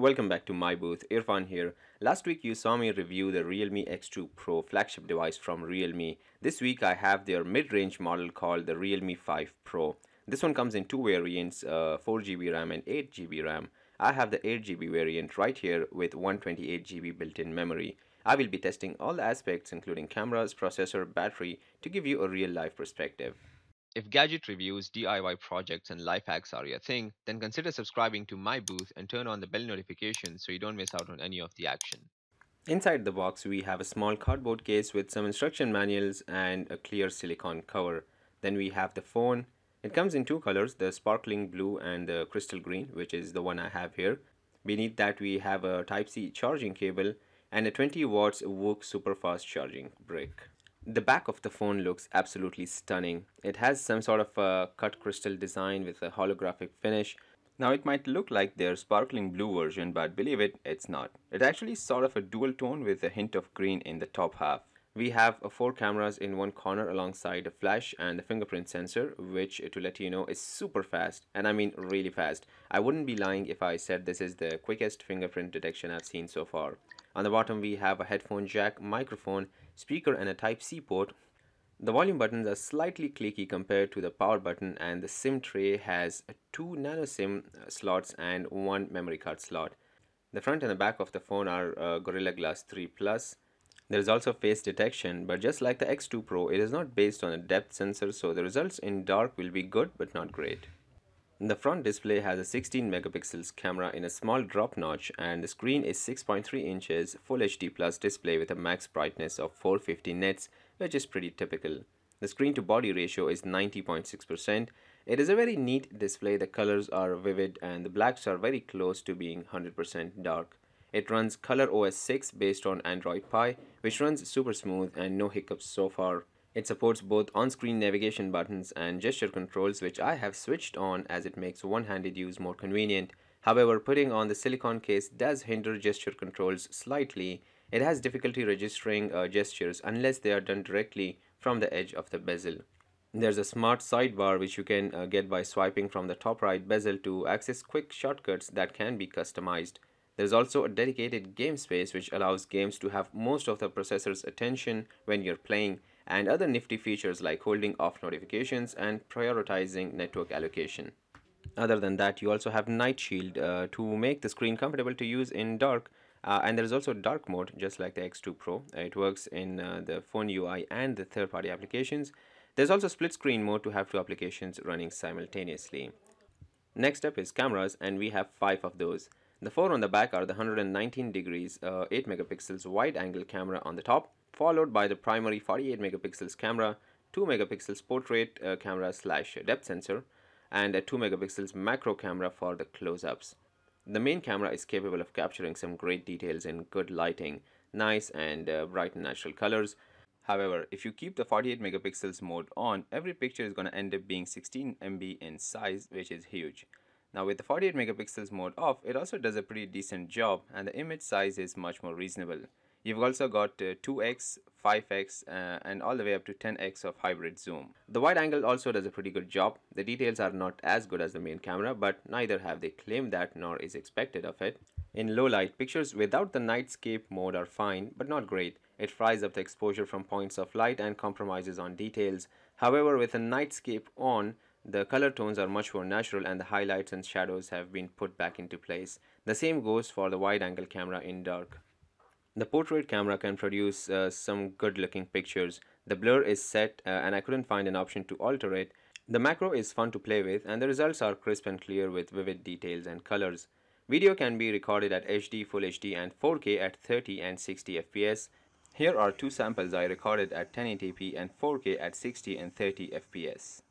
Welcome back to MiiBooth, Irfan here. Last week you saw me review the Realme X2 Pro flagship device from Realme. This week I have their mid-range model called the Realme 5 Pro. This one comes in two variants, 4GB RAM and 8GB RAM. I have the 8GB variant right here with 128GB built-in memory. I will be testing all the aspects including cameras, processor, battery to give you a real-life perspective. If gadget reviews, DIY projects and life hacks are your thing, then consider subscribing to MiiBooth and turn on the bell notification so you don't miss out on any of the action. Inside the box we have a small cardboard case with some instruction manuals and a clear silicone cover. Then we have the phone. It comes in two colors, the sparkling blue and the crystal green, which is the one I have here. Beneath that we have a Type-C charging cable and a 20 watts VOOC superfast charging brick. The back of the phone looks absolutely stunning. It has some sort of a cut crystal design with a holographic finish. Now it might look like their sparkling blue version, but believe it, it's not. It's actually sort of a dual tone with a hint of green in the top half. We have four cameras in one corner alongside a flash and the fingerprint sensor, which, to let you know, is super fast, and I mean really fast. I wouldn't be lying if I said this is the quickest fingerprint detection I've seen so far. On the bottom we have a headphone jack, microphone, speaker and a Type-C port. The volume buttons are slightly clicky compared to the power button, and the SIM tray has two nano SIM slots and one memory card slot. The front and the back of the phone are Gorilla Glass 3 Plus. There is also face detection, but just like the X2 Pro, it is not based on a depth sensor, so the results in dark will be good but not great. The front display has a 16 megapixels camera in a small drop notch, and the screen is 6.3 inches Full HD Plus display with a max brightness of 450 nits, which is pretty typical. The screen to body ratio is 90.6%. It is a very neat display, the colors are vivid and the blacks are very close to being 100% dark. It runs ColorOS 6 based on Android Pie, which runs super smooth and no hiccups so far. It supports both on-screen navigation buttons and gesture controls, which I have switched on as it makes one-handed use more convenient. However, putting on the silicone case does hinder gesture controls slightly. It has difficulty registering gestures unless they are done directly from the edge of the bezel. There's a smart sidebar which you can get by swiping from the top right bezel to access quick shortcuts that can be customized. There's also a dedicated game space which allows games to have most of the processor's attention when you're playing, and other nifty features like holding off notifications and prioritizing network allocation. Other than that, you also have Night Shield to make the screen comfortable to use in dark, and there's also dark mode just like the X2 Pro. It works in the phone UI and the third-party applications. There's also split screen mode to have two applications running simultaneously. Next up is cameras, and we have 5 of those. The 4 on the back are the 119 degrees 8 megapixels wide angle camera on the top, followed by the primary 48 megapixels camera, 2 megapixels portrait camera / depth sensor, and a 2 megapixels macro camera for the close-ups. The main camera is capable of capturing some great details in good lighting, nice and bright and natural colors. However, if you keep the 48 megapixels mode on, every picture is going to end up being 16 MB in size, which is huge. Now with the 48 megapixels mode off, it also does a pretty decent job and the image size is much more reasonable. You've also got 2x, 5x and all the way up to 10x of hybrid zoom. The wide angle also does a pretty good job. The details are not as good as the main camera, but neither have they claimed that nor is expected of it. In low light, pictures without the nightscape mode are fine, but not great. It fries up the exposure from points of light and compromises on details. However, with the nightscape on, the color tones are much more natural and the highlights and shadows have been put back into place. The same goes for the wide angle camera in dark. The portrait camera can produce some good looking pictures. The blur is set and I couldn't find an option to alter it. The macro is fun to play with and the results are crisp and clear with vivid details and colors. Video can be recorded at HD, Full HD and 4K at 30 and 60 FPS. Here are two samples I recorded at 1080p and 4K at 60 and 30 FPS.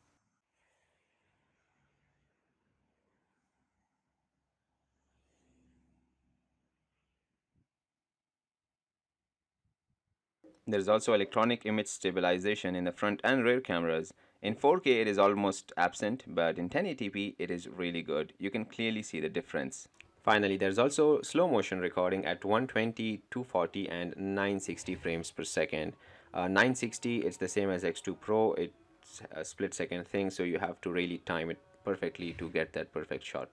There is also electronic image stabilization in the front and rear cameras. In 4K it is almost absent, but in 1080p it is really good. You can clearly see the difference. Finally, there is also slow motion recording at 120, 240 and 960 frames per second. 960 is the same as X2 Pro, it's a split second thing, so you have to really time it perfectly to get that perfect shot.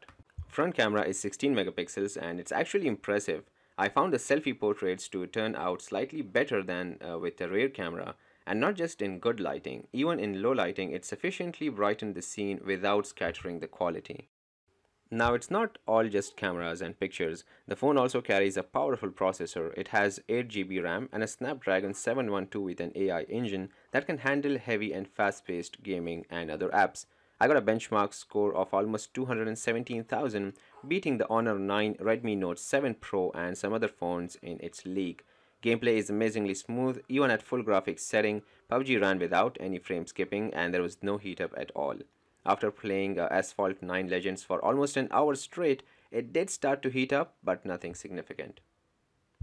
Front camera is 16 megapixels and it's actually impressive. I found the selfie portraits to turn out slightly better than with the rear camera, and not just in good lighting, even in low lighting it sufficiently brightened the scene without scattering the quality. Now it's not all just cameras and pictures. The phone also carries a powerful processor. It has 8GB RAM and a Snapdragon 712 with an AI engine that can handle heavy and fast-paced gaming and other apps. I got a benchmark score of almost 217,000, beating the Honor 9, Redmi Note 7 Pro and some other phones in its league. Gameplay is amazingly smooth, even at full graphics setting. PUBG ran without any frame skipping and there was no heat up at all. After playing Asphalt 9 Legends for almost an hour straight, it did start to heat up, but nothing significant.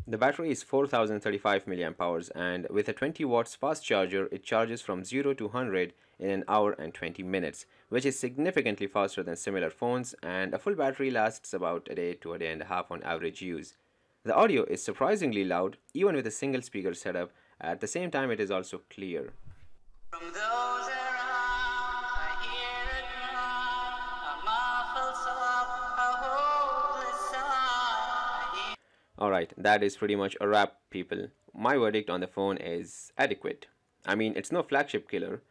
The battery is 4035 mAh and with a 20 watts fast charger, it charges from 0 to 100 in an hour and 20 minutes, which is significantly faster than similar phones, and a full battery lasts about a day to a day and a half on average use. The audio is surprisingly loud, even with a single speaker setup. At the same time, it is also clear. Alright, that is pretty much a wrap, people. My verdict on the phone is adequate. I mean, it's no flagship killer,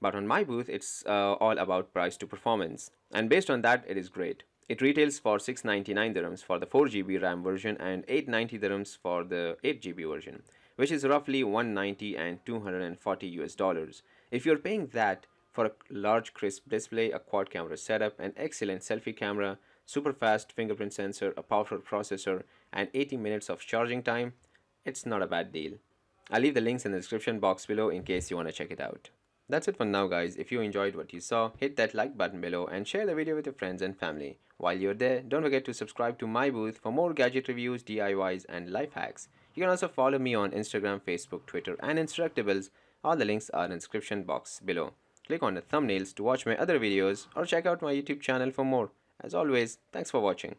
but on MiiBooth, it's all about price to performance. And based on that, it is great. It retails for 699 dirhams for the 4GB RAM version and 890 dirhams for the 8GB version, which is roughly 190 and $240. If you're paying that for a large crisp display, a quad camera setup, an excellent selfie camera, super fast fingerprint sensor, a powerful processor, and 80 minutes of charging time, it's not a bad deal. I'll leave the links in the description box below in case you want to check it out. That's it for now, guys. If you enjoyed what you saw, hit that like button below and share the video with your friends and family. While you're there, don't forget to subscribe to MiiBooth for more gadget reviews, DIYs, and life hacks. You can also follow me on Instagram, Facebook, Twitter, and Instructables. All the links are in the description box below. Click on the thumbnails to watch my other videos or check out my YouTube channel for more. As always, thanks for watching.